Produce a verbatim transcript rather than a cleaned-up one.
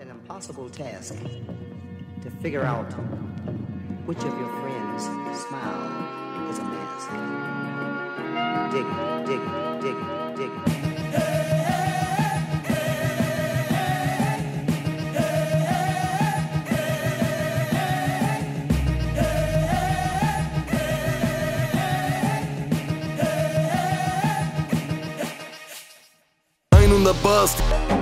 An impossible task to figure out which of your friends' smile is a mask. Dig it, dig it, dig it, dig it. I'm in the bus.